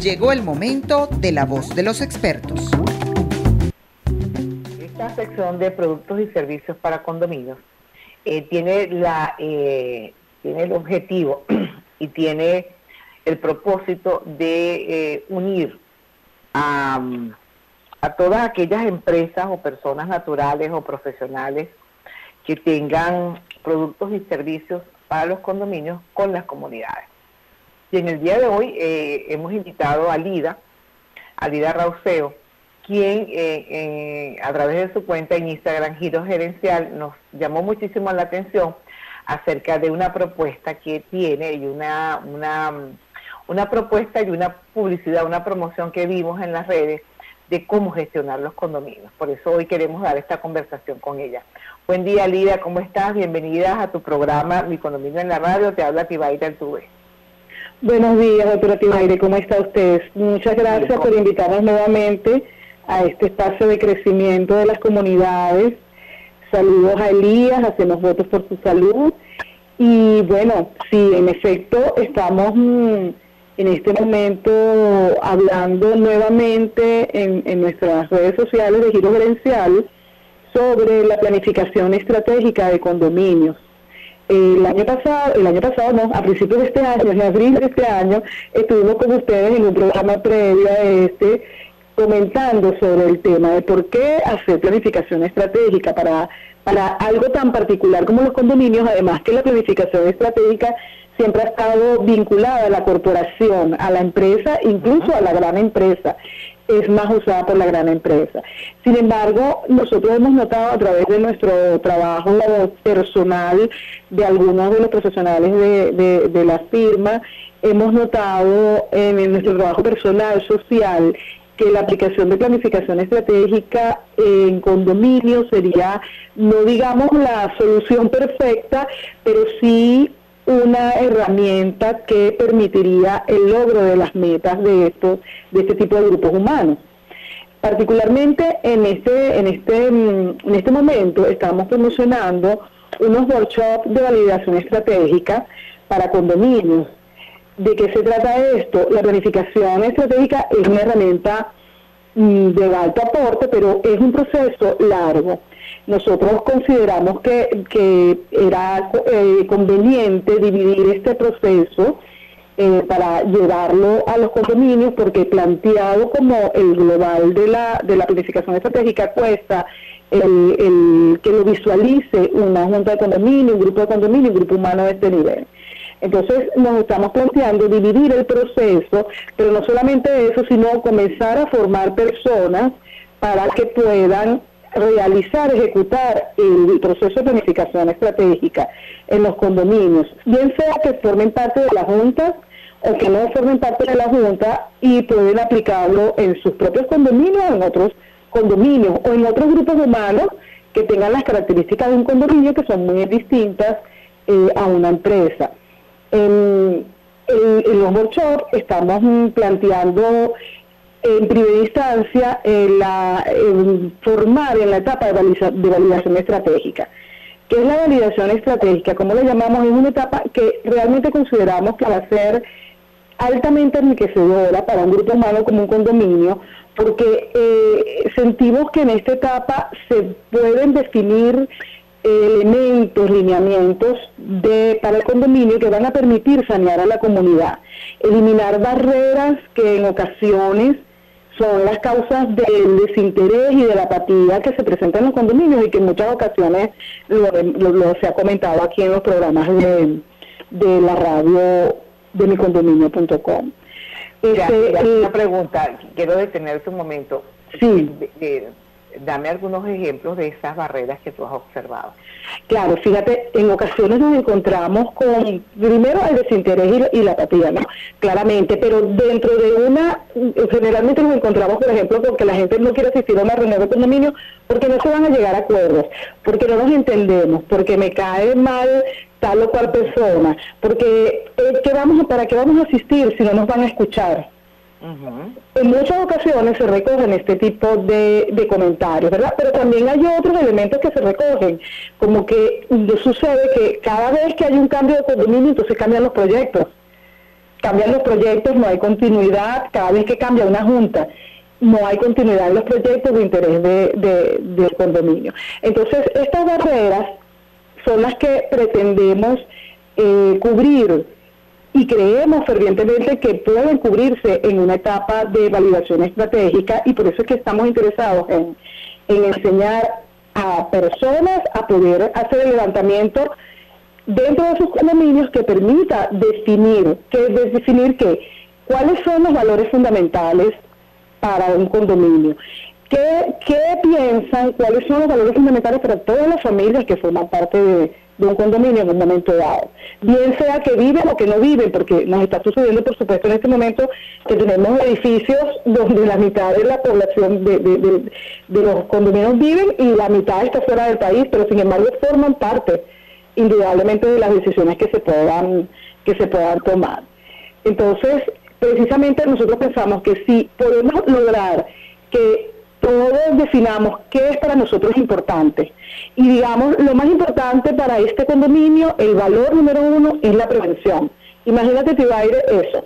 Llegó el momento de la voz de los expertos. Esta sección de productos y servicios para condominios tiene el objetivo y tiene el propósito de unir a todas aquellas empresas o personas naturales o profesionales que tengan productos y servicios para los condominios con las comunidades. Y en el día de hoy hemos invitado a Lida Rauseo, quien a través de su cuenta en Instagram, Giro Gerencial, nos llamó muchísimo la atención acerca de una propuesta que tiene y una propuesta y una publicidad, una promoción que vimos en las redes de cómo gestionar los condominios. Por eso hoy queremos dar esta conversación con ella. Buen día, Lida, ¿cómo estás? Bienvenida a tu programa Mi Condominio en la Radio. Te habla Tibaida, el Tube. Buenos días, doctora Tibaida, ¿cómo está usted? Muchas gracias por invitarnos nuevamente a este espacio de crecimiento de las comunidades. Saludos a Elías, hacemos votos por su salud. Y bueno, sí, en efecto, estamos en este momento hablando nuevamente en nuestras redes sociales de Giro Gerencial sobre la planificación estratégica de condominios. A principios de este año, en abril de este año, estuvimos con ustedes en un programa previo a este, comentando sobre el tema de por qué hacer planificación estratégica para algo tan particular como los condominios, además que la planificación estratégica siempre ha estado vinculada a la corporación, a la empresa, incluso a la gran empresa, es más usada por la gran empresa. Sin embargo, nosotros hemos notado a través de nuestro trabajo personal, de algunos de los profesionales de la firma, hemos notado en nuestro trabajo personal, social, que la aplicación de planificación estratégica en condominio sería, no digamos la solución perfecta, pero sí una herramienta que permitiría el logro de las metas de este tipo de grupos humanos. Particularmente en este momento estamos promocionando unos workshops de validación estratégica para condominios. ¿De qué se trata esto? La planificación estratégica es una herramienta de alto aporte, pero es un proceso largo. Nosotros consideramos que era conveniente dividir este proceso para llevarlo a los condominios, porque planteado como el global de la planificación estratégica cuesta el que lo visualice una junta de condominio, un grupo de condominio, un grupo humano de este nivel. Entonces nos estamos planteando dividir el proceso, pero no solamente eso, sino comenzar a formar personas para que puedan realizar, ejecutar el proceso de planificación estratégica en los condominios, bien sea que formen parte de la junta o que no formen parte de la junta y pueden aplicarlo en sus propios condominios o en otros condominios o en otros grupos humanos que tengan las características de un condominio que son muy distintas a una empresa. En los workshops estamos planteando en primera instancia formar en la etapa de validación estratégica. ¿Qué es la validación estratégica? ¿Cómo la llamamos? Es una etapa que realmente consideramos que va a ser altamente enriquecedora para un grupo humano como un condominio, porque sentimos que en esta etapa se pueden definir elementos, lineamientos para el condominio que van a permitir sanear a la comunidad, eliminar barreras que en ocasiones son las causas del desinterés y de la apatía que se presenta en los condominios y que en muchas ocasiones se ha comentado aquí en los programas de la radio de micondominio.com. Una pregunta, quiero detenerte un momento. Sí. Dame algunos ejemplos de esas barreras que tú has observado. Claro, fíjate, en ocasiones nos encontramos con, primero, el desinterés y la apatía, ¿no? Claramente, pero dentro de generalmente nos encontramos, por ejemplo, porque la gente no quiere asistir a una reunión de condominio, porque no se van a llegar a acuerdos, porque no nos entendemos, porque me cae mal tal o cual persona, porque ¿para qué vamos a asistir si no nos van a escuchar? En muchas ocasiones se recogen este tipo de comentarios, ¿verdad? Pero también hay otros elementos que se recogen, como que sucede que cada vez que hay un cambio de condominio, entonces cambian los proyectos, no hay continuidad. Cada vez que cambia una junta, no hay continuidad en los proyectos de interés del condominio. Entonces, estas barreras son las que pretendemos cubrir, y creemos fervientemente que pueden cubrirse en una etapa de validación estratégica, y por eso es que estamos interesados en enseñar a personas a poder hacer el levantamiento dentro de sus condominios que permita definir cuáles son los valores fundamentales para un condominio. ¿Qué piensan? ¿Cuáles son los valores fundamentales para todas las familias que forman parte de un condominio en un momento dado? Bien sea que viven o que no viven, porque nos está sucediendo, por supuesto, en este momento, que tenemos edificios donde la mitad de la población de los condominios viven y la mitad está fuera del país, pero sin embargo forman parte, indudablemente, de las decisiones que se puedan tomar. Entonces, precisamente nosotros pensamos que si podemos lograr que todos definamos qué es para nosotros importante, y digamos, lo más importante para este condominio, el valor número 1 es la prevención. Imagínate, Tibaida, eso.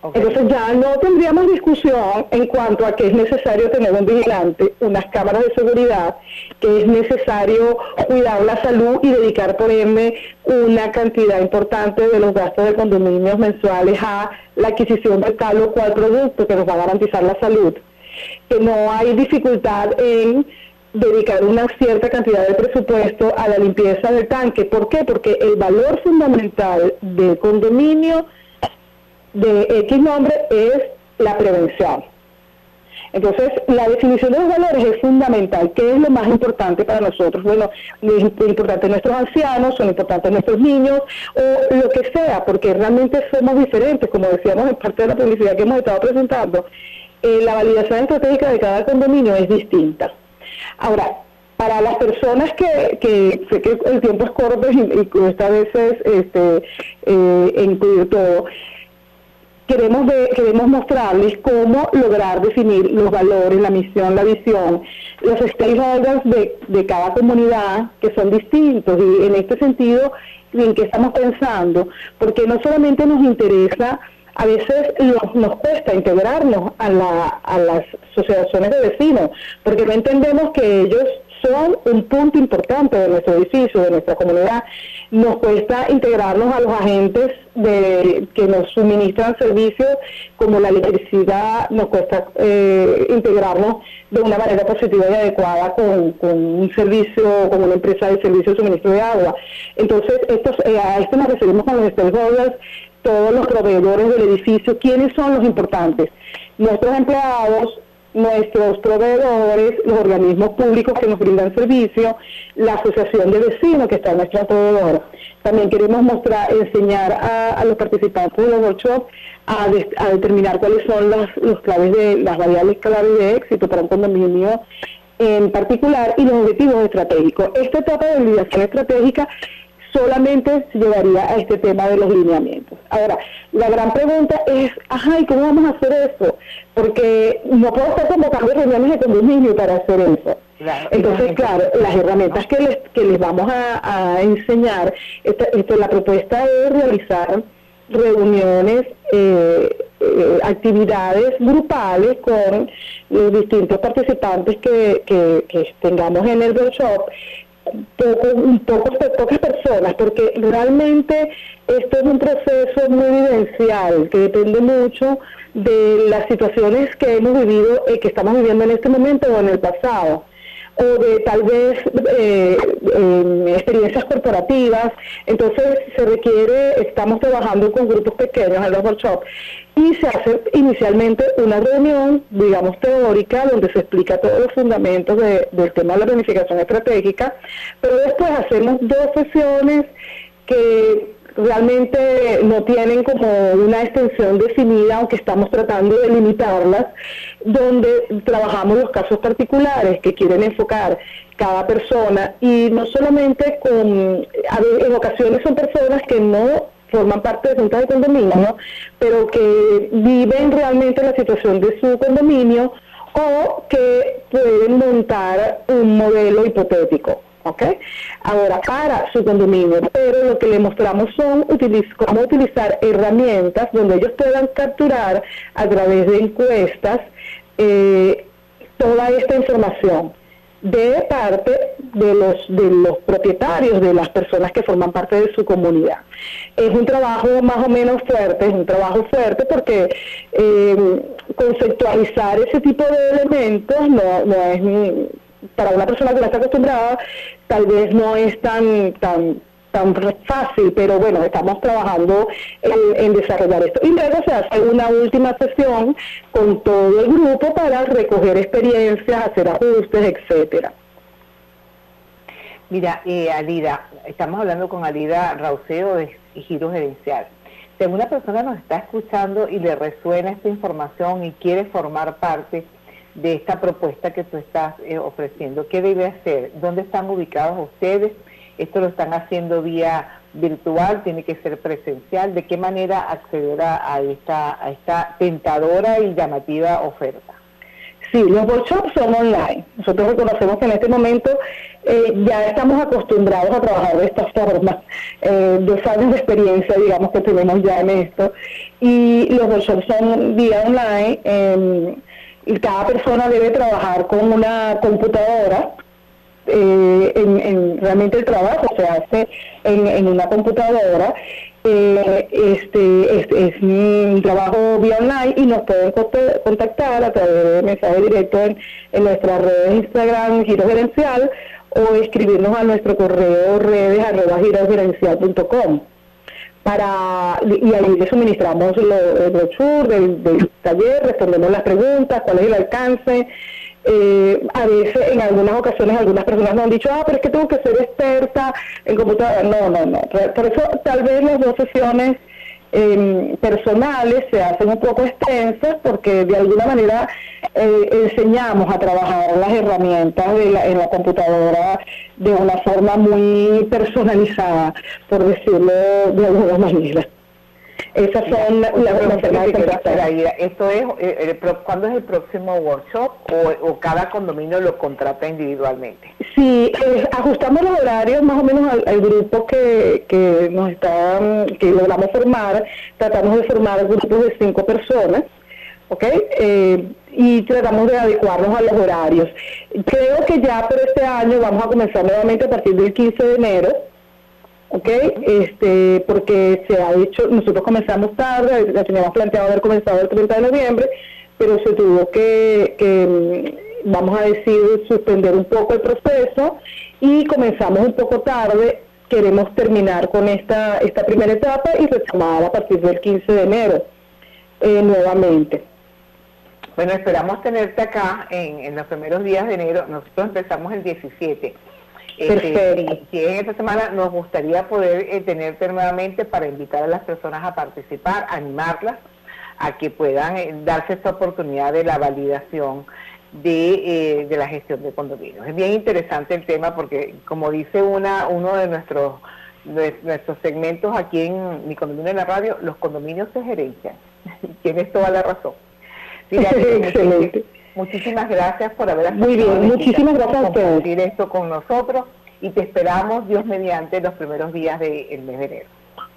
Okay. Entonces ya no tendríamos discusión en cuanto a que es necesario tener un vigilante, unas cámaras de seguridad, que es necesario cuidar la salud y dedicar, por ende, una cantidad importante de los gastos de condominios mensuales a la adquisición de tal o cual producto que nos va a garantizar la salud. Que no hay dificultad en dedicar una cierta cantidad de presupuesto a la limpieza del tanque. ¿Por qué? Porque el valor fundamental del condominio de X nombre es la prevención. Entonces, la definición de los valores es fundamental. ¿Qué es lo más importante para nosotros? Bueno, es importante nuestros ancianos, son importantes nuestros niños, o lo que sea, porque realmente somos diferentes, como decíamos en parte de la publicidad que hemos estado presentando. La validación estratégica de cada condominio es distinta. Ahora, para las personas que sé que el tiempo es corto y cuesta a veces incluir todo, queremos mostrarles cómo lograr definir los valores, la misión, la visión, los stakeholders de cada comunidad, que son distintos, y en este sentido, en qué estamos pensando, porque no solamente nos interesa. A veces nos cuesta integrarnos a las asociaciones de vecinos, porque no entendemos que ellos son un punto importante de nuestro edificio, de nuestra comunidad. Nos cuesta integrarnos a los agentes que nos suministran servicios como la electricidad, nos cuesta integrarnos de una manera positiva y adecuada con un servicio, con una empresa de servicio de suministro de agua. Entonces, a esto nos referimos con los stakeholders, todos los proveedores del edificio. ¿Quiénes son los importantes? Nuestros empleados, nuestros proveedores, los organismos públicos que nos brindan servicio, la asociación de vecinos que está en nuestro alrededor. También queremos enseñar a los participantes de los workshops a determinar cuáles son las variables claves de éxito para un condominio en particular y los objetivos estratégicos. Esta etapa de validación estratégica solamente se llevaría a este tema de los lineamientos. Ahora, la gran pregunta es, ¿y cómo vamos a hacer eso? Porque no puedo estar convocando reuniones de condominio para hacer eso. Claro, entonces, claro, las herramientas que les vamos a enseñar, la propuesta es realizar reuniones, actividades grupales con los distintos participantes que tengamos en el workshop, pocas personas, porque realmente esto es un proceso muy vivencial que depende mucho de las situaciones que hemos vivido, que estamos viviendo en este momento o en el pasado, o de tal vez experiencias corporativas. Entonces estamos trabajando con grupos pequeños en los workshops, y se hace inicialmente una reunión, digamos, teórica, donde se explica todos los fundamentos del tema de la planificación estratégica, pero después hacemos 2 sesiones que realmente no tienen como una extensión definida, aunque estamos tratando de limitarlas, donde trabajamos los casos particulares que quieren enfocar cada persona, y no solamente en ocasiones son personas que no forman parte de juntas de condominio, pero que viven realmente la situación de su condominio o que pueden montar un modelo hipotético, ¿ok? Ahora, para su condominio, pero lo que le mostramos son cómo utilizar herramientas donde ellos puedan capturar a través de encuestas toda esta información de parte de los propietarios, de las personas que forman parte de su comunidad. Es un trabajo más o menos fuerte, es un trabajo fuerte porque conceptualizar ese tipo de elementos no es, para una persona que no está acostumbrada, tal vez no es tan fácil, pero bueno, estamos trabajando en desarrollar esto. Y luego se hace una última sesión con todo el grupo para recoger experiencias, hacer ajustes, etcétera. Mira, Lida, estamos hablando con Lida Rauseo de Giro Gerencial. Si alguna persona nos está escuchando y le resuena esta información y quiere formar parte de esta propuesta que tú estás ofreciendo, ¿qué debe hacer? ¿Dónde están ubicados ustedes? ¿Esto lo están haciendo vía virtual? ¿Tiene que ser presencial? ¿De qué manera acceder a esta tentadora y llamativa oferta? Sí, los workshops son online. Nosotros reconocemos que en este momento ya estamos acostumbrados a trabajar de esta forma. 2 años de experiencia, digamos, que tenemos ya en esto. Y los workshops son vía online. Y cada persona debe trabajar con una computadora. Realmente el trabajo se hace en una computadora, es un trabajo vía online y nos pueden contactar a través de mensaje directo en nuestras redes Instagram Giro Gerencial o escribirnos a nuestro correo redes@girogerencial.com. Y ahí le suministramos el brochure del taller, respondemos las preguntas, cuál es el alcance. A veces, en algunas ocasiones, algunas personas nos han dicho, pero es que tengo que ser experta en computadora. No. Por eso, tal vez las 2 sesiones personales se hacen un poco extensas porque de alguna manera enseñamos a trabajar las herramientas en la computadora de una forma muy personalizada, por decirlo de alguna manera. Esas son esto es ¿cuándo es el próximo workshop o cada condominio lo contrata individualmente? Sí, ajustamos los horarios más o menos al grupo que logramos formar. Tratamos de formar grupos de 5 personas, ¿ok? Y tratamos de adecuarnos a los horarios. Creo que ya por este año vamos a comenzar nuevamente a partir del 15 de enero. ¿Ok? Porque se ha hecho, nosotros comenzamos tarde, la teníamos planteado haber comenzado el 30 de noviembre, pero se tuvo que vamos a decir, suspender un poco el proceso y comenzamos un poco tarde. Queremos terminar con esta primera etapa y retomar a partir del 15 de enero nuevamente. Bueno, esperamos tenerte acá en los primeros días de enero. Nosotros empezamos el 17. Y en esta semana nos gustaría poder tenerte nuevamente para invitar a las personas a participar, animarlas a que puedan darse esta oportunidad de la validación de la gestión de condominios. Es bien interesante el tema porque, como dice uno de nuestros segmentos aquí en Mi Condominio en la Radio, los condominios se gerencian. Tienes toda la razón. Mira, excelente. Muchísimas gracias por haber aceptado. Muy bien, muchísimas gracias a ustedes. Compartir esto con nosotros y te esperamos, Dios mediante, los primeros días del mes de enero.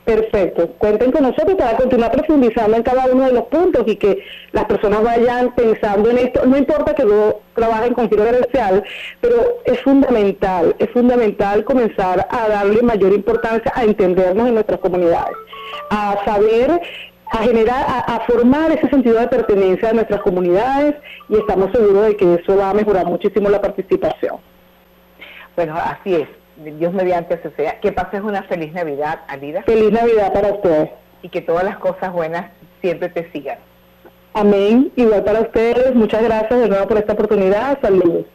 Perfecto, cuenten con nosotros para continuar profundizando en cada uno de los puntos y que las personas vayan pensando en esto. No importa que yo trabaje con Giro Gerencial, pero es fundamental comenzar a darle mayor importancia a entendernos en nuestras comunidades, a saber, a generar, a formar ese sentido de pertenencia de nuestras comunidades y estamos seguros de que eso va a mejorar muchísimo la participación. Bueno, así es. Dios mediante eso sea. Que pases una feliz Navidad, Lida. Feliz Navidad para ustedes. Y que todas las cosas buenas siempre te sigan. Amén. Igual para ustedes. Muchas gracias de nuevo por esta oportunidad. Saludos.